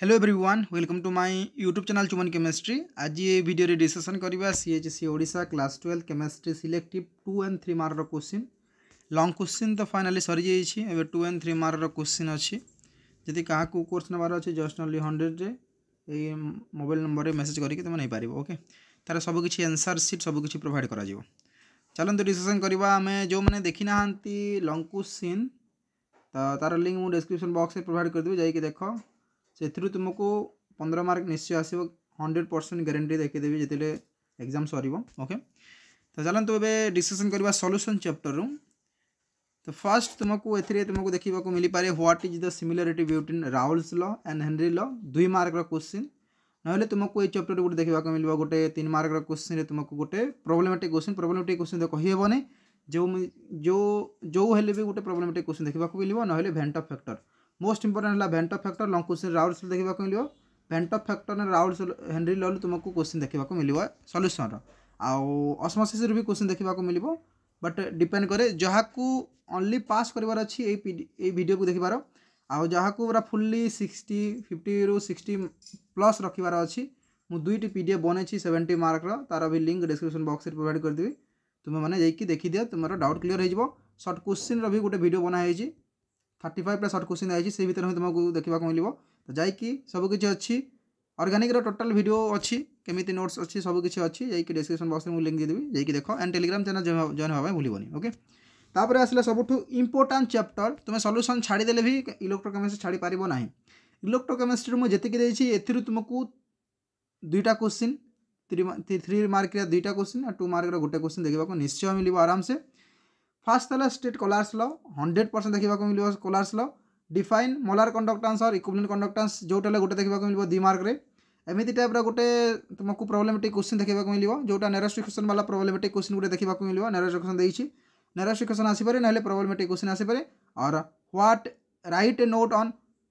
Hello everyone welcome to my YouTube channel चुमन chemistry. आज ये वीडियो रे डिस्कशन करिबा CHSE Odisha class 12 chemistry selective 2 and 3 mark रो क्वेश्चन लॉन्ग क्वेश्चन तो फाइनली सरी जाई छी। एबे 2 एंड 3 मार्क रो क्वेश्चन अछि। जदि काहा को कोर्स नबार अछि जस्ट ओनली 100 रे ए मोबाइल नंबर रे मैसेज करिके तुम नै पारिबो। ओके तार सब किछि आंसर शीट सब किछि प्रोवाइड करा जिवो। चलन तो डिस्कशन करिबा हमें जो माने देखिना हंती लॉन्ग क्वेश्चन तार लिंक मु डिस्क्रिप्शन बॉक्स रे प्रोवाइड कर देबो। जाई के देखो से तुमको 15 मार्क निश्चय आसो 100% ग्यारंटी देखीदेवी जिते एग्जाम सर। ओके तो चलत ए डिस्कसन करवा सॉल्यूशन चैप्टर रूम। तो फर्स्ट तुमको ए तुमको देखा मिल पारे what is the similarity between Raoult's law and Henry law 2 mark question. ना तुमको ये चैप्टर गोटे देखा मिल गोटे 3 मार्क क्वेश्चन तुमको गोटे प्रोब्लेमेटिक क्वेश्चन तो कहीबना जो जो जो हेल्ले भी गोटे प्रोब्लेमेटिक क्वेश्चन देखा मिले ना भेंट ऑफ फैक्टर मोस्ट इंपोर्टेंट है। Van't Hoff factor long question Raoult's law देखा मिले van't Hoff factor Raoult's Henry law तुमको क्वेश्चन देखा मिले सॉल्यूशन आउ ऑस्मोसिस भी क्वेश्चन देखा मिले। बट डिपेंड करे जहाँ को ओनली पास करार अच्छी वीडियो को देखिबार आउ जहाँ को पूरा फुल्ली 50 ରୁ 60+ रखिबार अच्छी। मु 2टी पीडीएफ बने 70 मार्क रो तार भी लिंक डिस्क्रिप्शन बॉक्स रे प्रोवाइड करदेबी। तुम मैंने जाइए देखिदि तुम डाउट क्लीयर हो। शॉर्ट क्वेश्चन रो भी गोटे वीडियो बनाई 35 शॉर्ट क्वेश्चन आई से भर तुमको देखा मिले। तो जाकि सबकि अच्छी ऑर्गेनिक रो टोटल वीडियो अच्छी केमिति नोट्स अच्छी सबकि अच्छी जाकि डिस्क्रिप्शन बॉक्स में लिंक देदेवी जाकि देख एंड टेलीग्राम चैनल जॉइन होगा भूलनी। ओके तापर आसला सबुठू इंपोर्टेंट चैप्टर तुम सॉल्यूशन छाड़देले भी इलेक्ट्रोकेमिस्ट्री छाड़ पार ना। इलेक्ट्रोकेमिस्ट्री मुझे एथि तुमको 2टा क्वेश्चन 3 मार्क 2टा क्वेश्चन और 2 मार्क गोटे क्वेश्चन देखा को निश्चय मिले आराम से। फर्स्ट है स्ट्रेट कॉलर्स लॉ 100% देखा मिले। Kohlrausch's law define molar conductance और इक्विवेलेंट कंडक्टेंस जोटा गोटे देखा मिले 2 मार्क रे। एमती टाइप्र गोटे तुमको प्रोब्लेमेटिक क्वेश्चन देखा मिले जोटा नियरेस्ट इक्वेशन वाला प्रोब्लेमेटिक क्वेश्चन गोटे देखा मिले। नियरेस्ट इक्वेशन देखिए नियरेस्ट इक्वेशन आसपे ना प्रोब्लेमेटिक क्वेश्चन आसपे। और what write a note on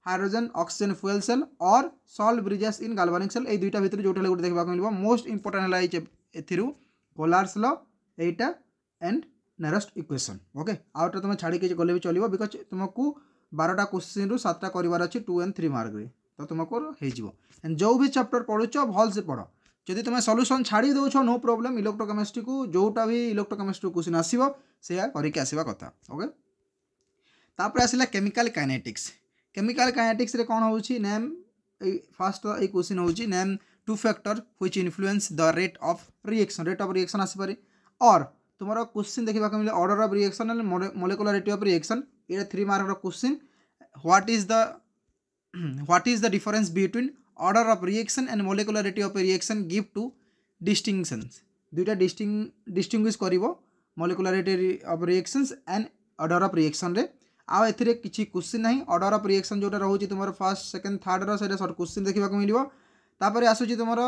hydrogen oxygen fuel cell और salt bridges in galvanic cell ए दुईटा भितर जोटा गोटे देखा मिले। मोस्ट इंपोर्टेंट है कॉलर्स लॉ एटा एंड नियरेस्ट इक्वेशन। ओके आउटा तुम छाड़ी किसी गले भी चलो बिकज तुमको 12टा क्वेश्चन रु 7टा करार अच्छे 2 एंड 3 मार्क रे। तो तुमको एंड जो भी चैप्टर पढ़ुच भल से पढ़। जदि तुम सॉल्यूशन छाड़ी दौच नो प्रॉब्लम इलेक्ट्रोकेमिस्ट्री को जोटा भी इलेक्ट्रोकेमिस्ट्री क्वेश्चन आसो से करके आसवा कथा। ओके तापर आसला केमिकल काइनेटिक्स। केमिकल काइनेटिक्स रे कौन होउछि नेम फर्स्ट ए क्वेश्चन होउछि name 2 factor which influence the rate of reaction आसपे। और तुम्हारा क्वेश्चन देखा मिले order of reaction and molecularity of reaction ये 3 mark question. What is the difference between order of reaction and molecularity of reaction give 2 distinctions. 2टा distinguish करिवो molecularity of reactions and order of reaction रे। आ एथिरे किछि question नाही। Order of reaction जोटा रहउछि तुम्हारा फर्स्ट सेकंड थर्ड रो सेटा शॉर्ट क्वेश्चन देखा मिलिवो। तापर आसुछि तुम्हारा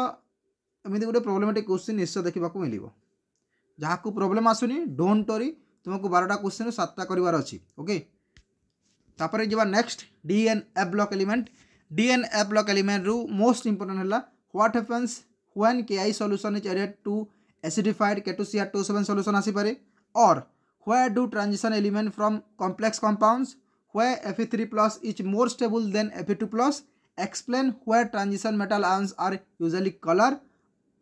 एमिति गोटे प्रॉब्लमेटिक क्वेश्चन निश्चय देखा मिलिवो। जहाँ को प्रॉब्लम आसुनी डोंट वरी तुमको 12टा क्वेश्चन 7टा करार अच्छी। ओके तापर जब नेक्स्ट डीएनए ब्लॉक एलिमेंट रु मोस्ट इंपोर्टेंट है what happens when KI solution is added to acidified K2CR27 solution आसीपे। और where do transition element from complex compounds where Fe3+ is more stable than Fe2+ explain where transition metal ions are usually colour.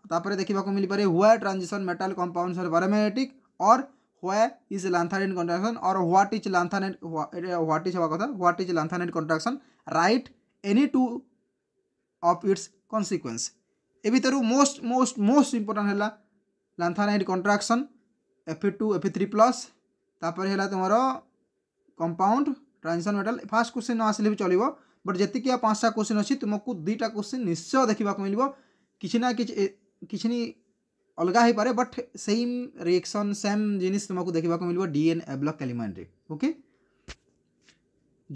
तापर देखा मिल पारे why transition metal compounds are biomolecules और why is lanthanide contraction और what is lanthanide contraction write any 2 of its consequence. ए भीतर most most most important है lanthanide contraction Fe2 Fe3+ तापर है तुम्हारा compound transition metal. First question न आसिले भी चलिवो बट जतिक 5टा क्वेश्चन अच्छी तुमको 2टा क्वेश्चन निश्चय देखा मिले किसी ना कि किसी अलग हो पारे बट सेम रिएक्शन सेम जिनिस तुमको देखा मिले डीएनए ब्लॉक एलिमेंट रे। ओके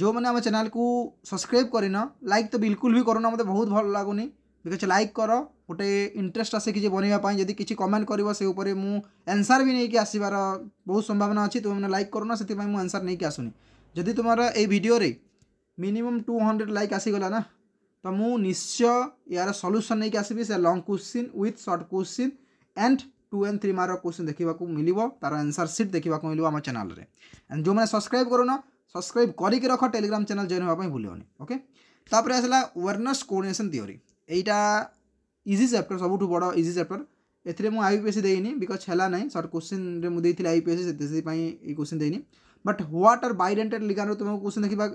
जो मैंने आम चैनल को सब्सक्राइब करना लाइक तो बिल्कुल भी करूना मत बहुत भल लगुनि बिकज लाइक कर गोटे इंटरेस्ट आसे कि बनवाई जब किसी कमेंट कर से उपर मु आंसर भी नहीं आसबार बहुत संभावना अच्छी। तुम मैंने लाइक करूना से मुझे आंसर नहीं आसुनी। जदि तुम्हारा ये वीडियो रे मिनिमम 200 लाइक आसीगला ना तो मु निश्चय यार सॉल्यूशन नहीं आसबि से long question with short question and 2 and 3 mark question देखा मिले तार आंसर सीट देखा मिले आम चैनल रे। एंड जो मैंने सब्सक्राइब करूना सब्सक्राइब करके रख टेलीग्राम चैनल जॉइन होगा भूलनी। ओके तापर आसला वर्नर्स कोऑर्डिनेशन थ्योरी एटा इजी चैप्टर सबुठु बडो इजी चैप्टर एथरे मु आईपीएससी देइनी बिकॉज़ हला नाही शॉर्ट क्वेश्चन रे मु देइथिले आईपीएससी सेति पई ई क्वेश्चन देइनी but what are bidentate ligand तुम क्वेश्चन देखिबा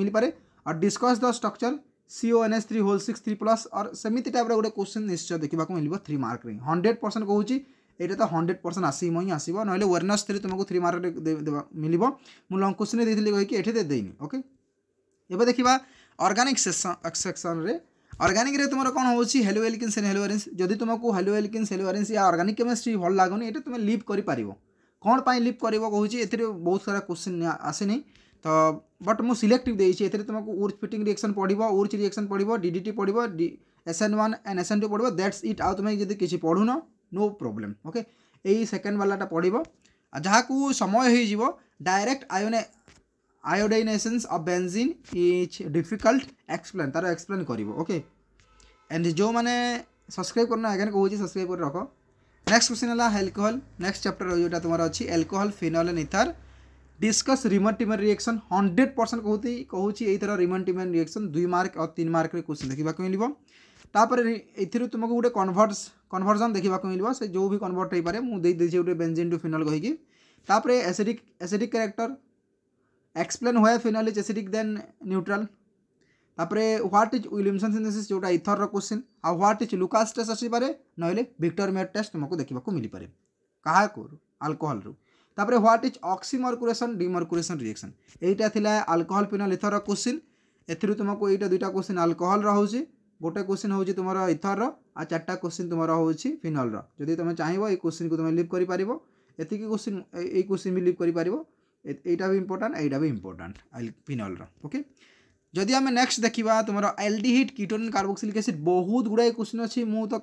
मिल पारे और discuss the structure CONH3 whole 6 3+ और सेमिति टाइप रे गोटे क्वेश्चन निश्चय देखिबा को मिलबो 3 मार्क रे 100% कहूची एटा तो 100% आसीमो ही आसीबो नहले वर्नर्स 3 तुमको 3 मार्क रे देबा मिलबो मु लॉन्ग क्वेश्चन देइथिले कहि कि एठे दे देइनी ओके एबे देखिबा ऑर्गेनिक सेक्शन रे ऑर्गेनिक रे तुमरो कोन होउची हेलोएल्किन्स एंड हेलोअरेन्स जदि तुमको हेलोएल्किन्स हेलोअरेन्स या ऑर्गेनिक केमिस्ट्री भल लागोनी एटा तुम लीव करि पारिबो कोन पई लीव करिवो कहूची एथरे बहुत सारा क्वेश्चन आसे नै तो बट मु सिलेक्टिव देइची एथरे तुमको उर्थ फिटिंग रिएक्शन पढिबो उर्थ रिएक्शन पढिबो डीडीटी पढिबो SN1 एंड SN2 पढिबो दैट्स इट आ तुम जदि किछि पढुनो नो प्रॉब्लम ओके एई सेकंड वाला टा पढिबो आ जहा को समय होई जीवो direct iodination of benzene is difficult explain तारा एक्सप्लेन करिवो ओके एंड जो माने सब्सक्राइब करना अगेन कहूची सब्सक्राइब कर रखो नेक्स्ट क्वेश्चन हला अल्कोहल नेक्स्ट चैप्टर जोटा तुम्हारा अछि alcohol phenol and ether discuss Reimer Tiemann reaction 100% कहूची एई तरह रिमोटिमर रिएक्शन 2 मार्क और 3 मार्क रे क्वेश्चन देखिबा को मिलिबो तापर एथिरु तुमको गुटे कन्वर्जन देखिबा को मिलिबो से जो भी कन्वर्ट होई पारे मु दे देछि गुटे बेंजीन टू फिनॉल कहि कि तापर एसिडिक कैरेक्टर एक्सप्लेन हुए phenol is acidic than neutral तापरे व्हाट इज विलियमसन सिंथेसिस जोटा इथर रो क्वेश्चन आ व्हाट इज लुकास टेस्ट आसी पारे नहले विक्टर मेयर टेस्ट तुमको देखिबा को मिली पारे काहा को अल्कोहल रो तापरे what is oxymercuration demercuration reaction एटा थिला अल्कोहल फिनॉल इथर रो क्वेश्चन एथिरु तुमको एटा दुटा क्वेश्चन अल्कोहल रो होउची गोटे क्वेश्चन होउची तुम्हारा इथर रो आ चारटा क्वेश्चन तुम्हारा होउची फिनॉल रो जदि तुम चाहबो ए क्वेश्चन को तुम लीव करि पारिबो एतिकी क्वेश्चन ए क्वेश्चन भी लीव करि पारिबो एटा भी इंपोर्टेंट एटा भी इंपोर्टेंट फिनॉल रो ओके जदि हमें नेक्स्ट देखिबा तुम्हारा एल्डिहाइड कीटोन कार्बोक्सिलिक एसिड बहुत गुडा क्वेश्चन अछि मु तो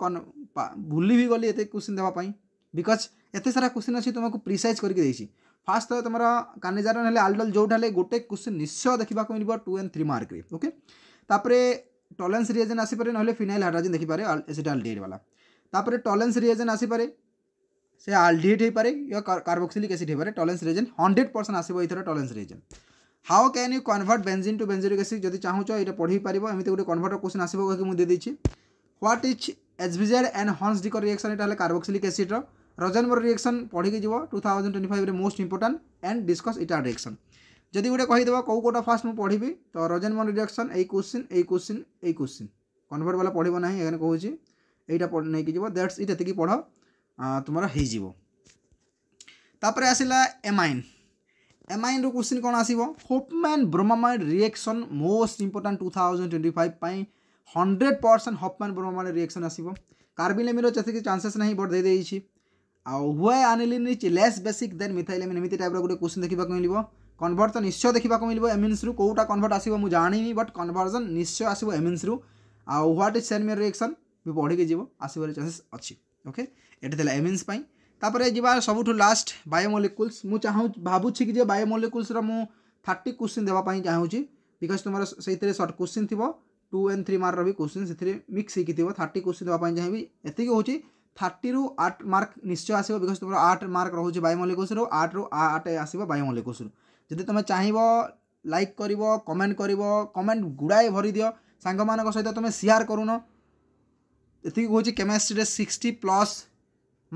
भूली भी गली एते क्वेश्चन देबा पई बिकॉज़ एते सारा क्वेश्चन अछि तुमको प्रिसाइज करके देछि फास्ट तो तुम्हारा कानेजारन हले आल्डोल जोठाले गोटे क्वेश्चन निश्चय देखिबा को मिलबो 2 एंड 3 मार्क रे ओके तापरे टॉलेंस रिएजेंट आसी पारे नहले फिनाइल हाइड्रोजन देखि पारे एसिड एल्डिहाइड वाला तापरे टॉलेंस रिएजेंट आसी पारे से एल्डिहाइड हो पारे या कार्बोक्सिलिक एसिड हो पारे टॉलेंस रिएजेंट 100% आसीबो इथरा Tollens reagent how can you convert benzene to benzoic acid जदि चाहौ छ एटा पढि पारिबो एमिते गुटे कन्वर्टर क्वेश्चन आसीबो कि मु दे दैछि what is एचबीजेड and Hunsdiecker reaction एटा हले कार्बोक्सिलिक एसिड रो रोजनमुर रिएक्शन पढि के जीवो 2025 रे मोस्ट इंपोर्टेंट एंड डिस्कस इटा रिएक्शन जदि गुटे कहि देबो को कोटा फास्ट मु पढिबी तो रोजनमुर रिएक्शन ए क्वेश्चन ए क्वेश्चन ए क्वेश्चन कन्वर्ट वाला पढिबो नाही एगन कहू छी एटा पढ नै कि जीवो दैट्स इट एतकी पढो तुम्हारा हो जीव तापर आसला एमाइन एमाइन रो क्वेश्चन कौन आसीबो Hofmann bromamide reaction most important 2025 पई 100% होफमैन ब्रोमामाइड रिएक्शन आसीबो कार्बिनोमिरो जति चांसेस नहीं बट दे देई छी आ why aniline is less basic than methylamine एमिति टाइप रो गोटे क्वेश्चन देखिबा को मिलबो कन्वर्ट तो निश्चय देखिबा को मिलबो एमिन्स रो कोटा कन्वर्ट आसीबो मु जानिनी बट कन्वर्जन निश्चय आसीबो एमिन्स रो आ व्हाट इज सेनमेर रिएक्शन भी पढि के जीवो आसीबो चांसेस अछि ओके एटा एमिन्स पाई तापर जीवा सबुठु लास्ट बायोमोलिक्यूल्स मु चाहू भाबुछि कि जे बायोमोलिक्यूल्स रो मु 30 क्वेश्चन देबा पाई चाहू छी बिकॉज़ तुम्हारा सेइतरे शॉर्ट क्वेश्चन थिबो 2 एंड 3 मार्क रो भी क्वेश्चन सेइतरे मिक्स हे कि थिबो 30 क्वेश्चन देबा पाई चाहबी एति के होची 30 रु 8 मार्क निश्चय आसीबो बिकॉज़ तुम्हारा 8 मार्क रहू छी बायोमोलिक्यूल्स रो 8 रु 8 आसीबो बायोमोलिक्यूल्स रो जदि तुम चाहबो लाइक करिवो कमेंट गुडाई भरि दियो संग मानक सहित तुम शेयर करूनो एति होची केमिस्ट्री रे 60+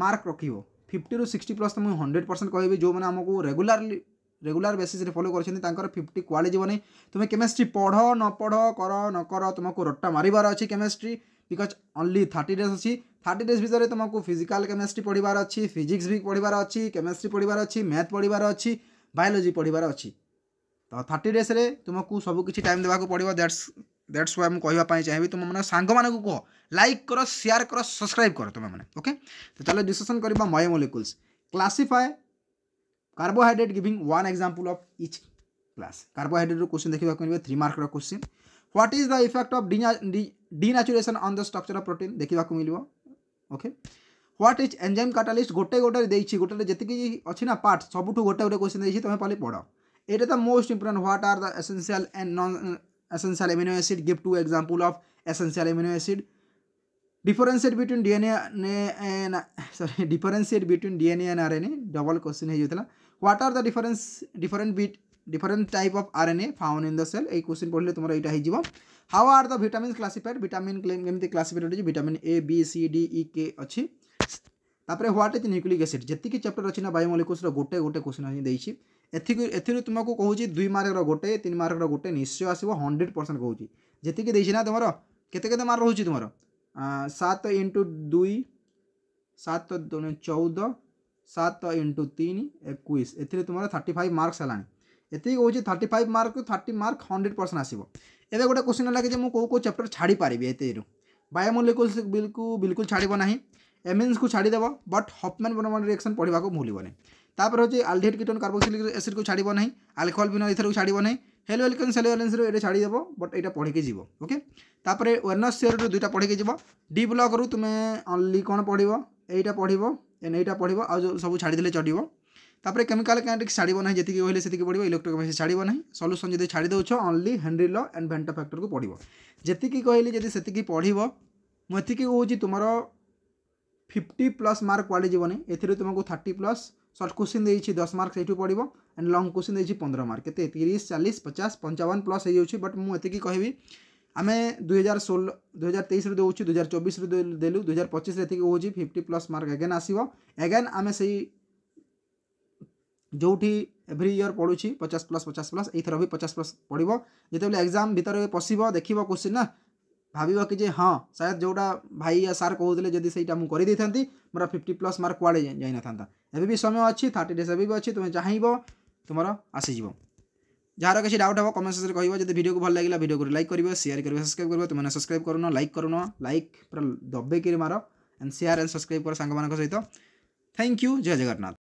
मार्क रखिबो 50 रु 60+ तुम 100% कहबे जो माने हमको रेगुलर बेसिस रे फॉलो करछन तांकर 50 क्वाली जीवन तुम्हें केमिस्ट्री पढ़ो न पढ़ो कर न कर तुमको रट्टा मारिबार अछि केमिस्ट्री बिकॉज़ ओनली 30 डेज अछि 30 डेज भीतर तुमको फिजिकल केमिस्ट्री पढ़िबार अछि फिजिक्स भी पढ़िबार अछि केमिस्ट्री पढ़िबार अछि मैथ पढ़िबार अछि बायोलॉजी पढ़िबार अछि तो 30 डेज रे तुमको सब किछि टाइम देबा को पड़िबो दैट्स व्हाई हम कहबा पई चाहेबी तुम माने सांग माने को लाइक करो शेयर करो सब्सक्राइब करो तुम माने ओके तो चलो डिस्कशन करबा biomolecules classify carbohydrate giving one example of each class carbohydrate रो क्वेश्चन देखबा करबे 3 मार्क रो question what is the effect of denaturation on the structure of protein देखबा को मिलबो okay what is enzyme catalyst गोटे गोटे देछि गोटे जति अछि ना पार्ट सबठु गोटे गोटे क्वेश्चन देछि तुम पहिले पढो एटा the most important what are the essential and non essential amino acid give two example of essential amino acid differentiate between DNA and differentiate between DNA and RNA double question है जो था what are the difference different bit different type of RNA found in the cell. A question पढ़ले तुम्हारा इटा ही जीवा. How are the vitamins classified? Vitamin claim के में classified होते हैं vitamin A, B, C, D, E, K अच्छी. तापरे what is nucleic acid? जत्ती के chapter रचना biomolecules रा गोटे गोटे question आनी दे इची. एथिरो तुमको कहूँ जी 2 मार्क रा गोटे 3 मार्क रा गोटे निश्चय आसीबो 100% कहूँ जी. जत्ती के देइछी ना तुम्हारा केते केते मार्क रहूची तुम्हारा 7 × 2 7 × 14 7 × 3 21 एथिरे तुम्हारा 35 मार्क्स आलानी एथि होची 35 मार्क 30 मार्क 100% आसीबो. एबे गोटे क्वेश्चन लागे जे मु को को चैप्टर छाडी पारिबे एथिरो बायोमोलेक्युल्स बिल्कुल छाडीबो नाही एमिन्स को छाडी देबो बट हॉफमैन ब्रोमामाइड रिएक्शन पढिबा को भूलिबो नै. तापर होची एल्डिहाइड कीटोन कार्बोक्सिलिक एसिड को छाडीबो नाही अल्कोहल बिना एथिरो छाडीबो नाही हेलोएल्केन सेलोएलेंस रो एटा छाडी देबो बट एटा पढि के जीवो. ओके तापर वेर्नर्स थ्योरी रो दुटा पढि के जीवो डी ब्लॉक रो तुमे ओनली कोन पढिबो एटा पढिबो एनएटा पढिबो आ जो सब छाडी देले चढिबो. तापर केमिकल काइनेटिक्स छाडीबो नाही जेति के होइले सेति के पढिबो इलेक्ट्रोकेमिस्ट्री छाडीबो नाही सॉल्यूशन जेति छाडी दोछो only Henry law and van't Hoff factor को पढिबो जेति के कहले जेति सेति के पढिबो मथि के होजी तुम्हारो 50+ मार्क वाले जीवो नाही एथिरो तुमको 30+ शॉर्ट क्वेश्चन देइछि 10 मार्क सेटु पढिबो एंड लॉन्ग क्वेश्चन देइछि 15 मार्क केते 30 40 50 55 प्लस हे जाउछि बट मु एति की कहबी आमे 2016 2023 रे देउछि 2024 रे देलु 2025 रे एति की होउछि 50+ मार्क अगेन आसीबो अगेन आमे सही जोठी एवरी ईयर पढुछि 50+ 50+ एथरा भी 50+ पढिबो जेतेबले एग्जाम भीतर पसिबो देखिबो क्वेश्चन ना भाबिबो कि जे हां शायद जोडा भाई या सर कहउतले जदी सेटा मु करि देथांती मोर 50+ मार्क वाले जाय न थांता. एबे भी समय अछि 30 डेज एबे भी अछि तुमे चाहिबो तुम्हारा आसी जीवो. जहार केसी डाउट हो कमेंट सेक्शन रे कहिबो. जदी वीडियो को भल लागिला वीडियो को लाइक करिवो शेयर करिवो सब्सक्राइब करिवो. तुमने सब्सक्राइब करनो लाइक पर दब्बे के मारो एंड शेयर एंड सब्सक्राइब कर संग मानक सहित. Thank you. जय जगन्नाथ.